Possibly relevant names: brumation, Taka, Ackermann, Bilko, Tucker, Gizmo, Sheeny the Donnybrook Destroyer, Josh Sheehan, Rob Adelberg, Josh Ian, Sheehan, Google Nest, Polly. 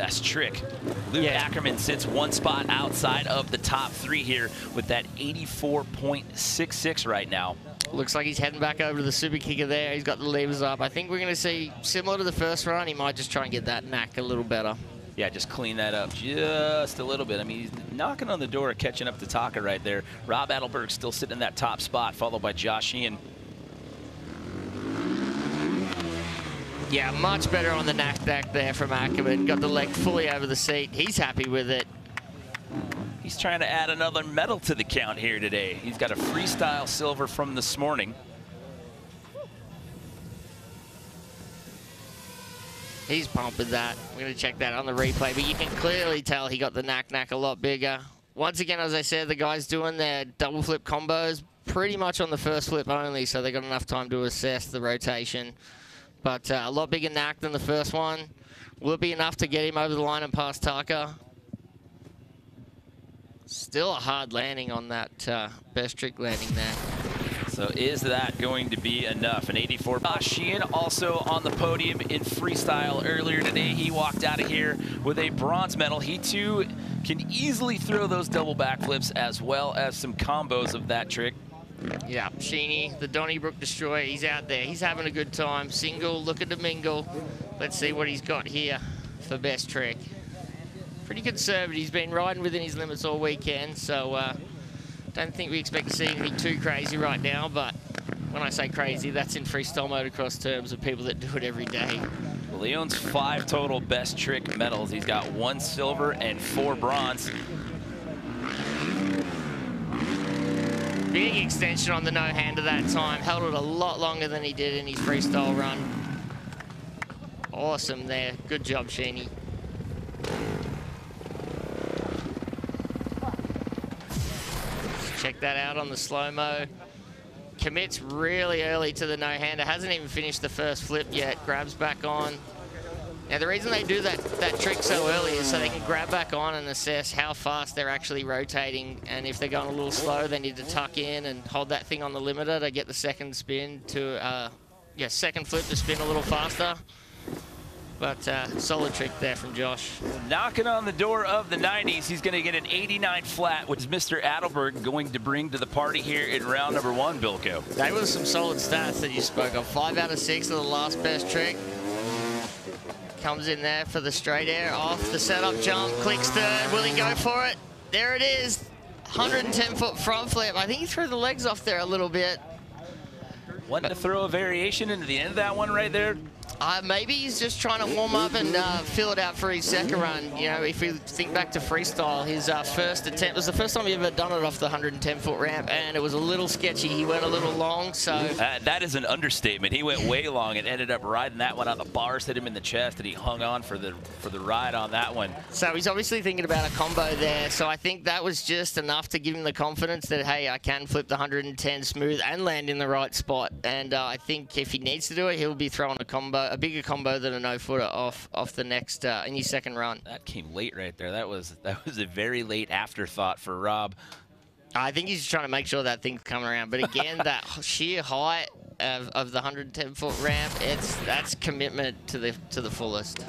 best trick. Ackermann sits one spot outside of the top three here with that 84.66 right now. Looks like he's heading back over to the super kicker there. He's got the levers up. I think we're going to see, similar to the first run, he might just try and get that knack a little better. Yeah, just clean that up just a little bit. I mean, he's knocking on the door, catching up to Taka right there. Rob Adelberg still sitting in that top spot, followed by Josh Ian. Yeah, much better on the knack back there from Ackermann. Got the leg fully over the seat. He's happy with it. He's trying to add another medal to the count here today. He's got a freestyle silver from this morning. He's pumping that. We're going to check that on the replay, but you can clearly tell he got the knack a lot bigger. Once again, as I said, the guys doing their double flip combos pretty much on the first flip only, so they got enough time to assess the rotation. But a lot bigger knack than the first one. Will it be enough to get him over the line and past Tucker? Still a hard landing on that best trick landing there. So is that going to be enough? An 84. Josh Sheehan also on the podium in freestyle earlier today. He walked out of here with a bronze medal. He too can easily throw those double backflips as well as some combos of that trick. Yeah, Sheeny, the Donnybrook Destroyer, he's out there. He's having a good time. Single, looking to mingle. Let's see what he's got here for best trick. Pretty conservative. He's been riding within his limits all weekend, so... don't think we expect to see anything too crazy right now, but when I say crazy, that's in freestyle motocross terms of people that do it every day. Well, he owns 5 total best trick medals. He's got 1 silver and 4 bronze. Big extension on the no-hander that time. Held it a lot longer than he did in his freestyle run. Awesome there. Good job, Sheeny. Check that out on the slow-mo. Commits really early to the no-hander. Hasn't even finished the first flip yet. Grabs back on. Now, the reason they do that trick so early is so they can grab back on and assess how fast they're actually rotating. And if they're going a little slow, they need to tuck in and hold that thing on the limiter to get the second spin to, second flip to spin a little faster. But solid trick there from Josh. Knocking on the door of the 90s. He's going to get an 89 flat, which is Mr. Adelberg going to bring to the party here in round number 1, Bilko. That was some solid stats that you spoke of. 5 out of 6 of the last best trick. Comes in there for the straight air, off the setup jump, clicks third. Will he go for it? There it is. 110-foot front flip. I think he threw the legs off there a little bit. Wanted to throw a variation into the end of that one right there. Maybe he's just trying to warm up and fill it out for his second run. You know, if we think back to freestyle, his first attempt was the first time he ever done it off the 110-foot ramp, and it was a little sketchy. He went a little long, so... that is an understatement. He went way long and ended up riding that one out. The bars hit him in the chest, and he hung on for the ride on that one. So he's obviously thinking about a combo there, so I think that was just enough to give him the confidence that, hey, I can flip the 110 smooth and land in the right spot. And I think if he needs to do it, he'll be throwing a combo. A bigger combo than a no-footer off the next in your second run. That came late right there. That was a very late afterthought for Rob. I think he's just trying to make sure that thing's coming around. But again, that sheer height of the 110-foot ramp, that's commitment to the fullest.